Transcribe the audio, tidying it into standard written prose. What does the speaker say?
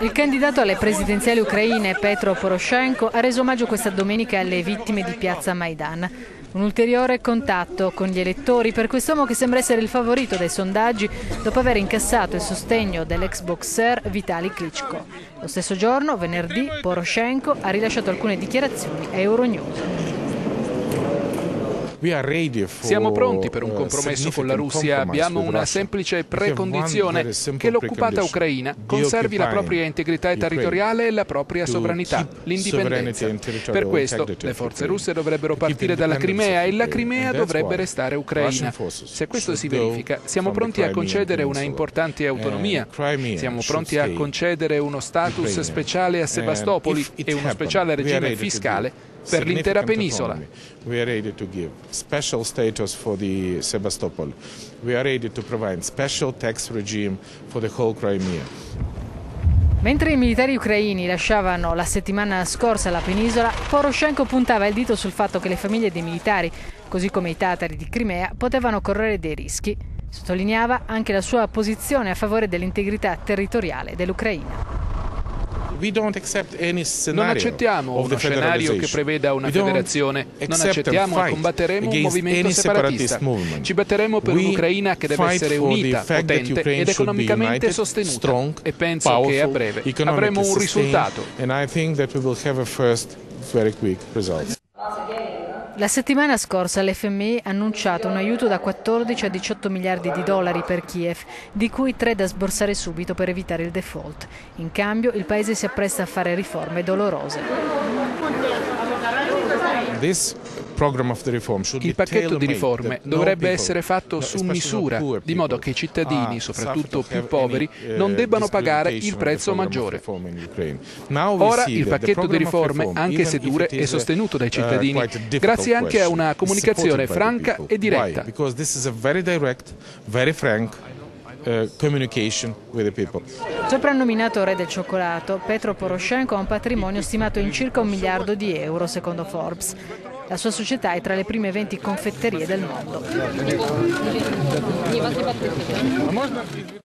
Il candidato alle presidenziali ucraine Petro Poroshenko ha reso omaggio questa domenica alle vittime di piazza Maidan. Un ulteriore contatto con gli elettori per quest'uomo che sembra essere il favorito dai sondaggi dopo aver incassato il sostegno dell'ex boxer Vitali Klitschko. Lo stesso giorno, venerdì, Poroshenko ha rilasciato alcune dichiarazioni a Euronews. Siamo pronti per un compromesso con la Russia, abbiamo una semplice precondizione, che l'occupata Ucraina conservi la propria integrità territoriale e la propria sovranità, l'indipendenza. Per questo le forze russe dovrebbero partire dalla Crimea e la Crimea dovrebbe restare ucraina. Se questo si verifica, siamo pronti a concedere una importante autonomia, siamo pronti a concedere uno status speciale a Sebastopoli e uno speciale regime fiscale per l'intera penisola. We are ready to give special status for the Sebastopol. We are ready to provide special tax regime for the whole Crimea. Mentre i militari ucraini lasciavano la settimana scorsa la penisola, Poroshenko puntava il dito sul fatto che le famiglie dei militari, così come i tatari di Crimea, potevano correre dei rischi. Sottolineava anche la sua posizione a favore dell'integrità territoriale dell'Ucraina. Non accettiamo uno scenario che preveda una federazione, non accettiamo e combatteremo un movimento separatista. Ci batteremo per un'Ucraina che deve essere unita, potente ed economicamente sostenuta e penso che a breve avremo un risultato. La settimana scorsa l'FMI ha annunciato un aiuto da 14 a 18 miliardi di dollari per Kiev, di cui 3 da sborsare subito per evitare il default. In cambio, il paese si appresta a fare riforme dolorose. Il pacchetto di riforme dovrebbe essere fatto su misura, di modo che i cittadini, soprattutto più poveri, non debbano pagare il prezzo maggiore. Ora il pacchetto di riforme, anche se dure, è sostenuto dai cittadini, grazie anche a una comunicazione franca e diretta. Soprannominato re del cioccolato, Petro Poroshenko ha un patrimonio stimato in circa 1 miliardo di euro, secondo Forbes. La sua società è tra le prime 20 confetterie del mondo.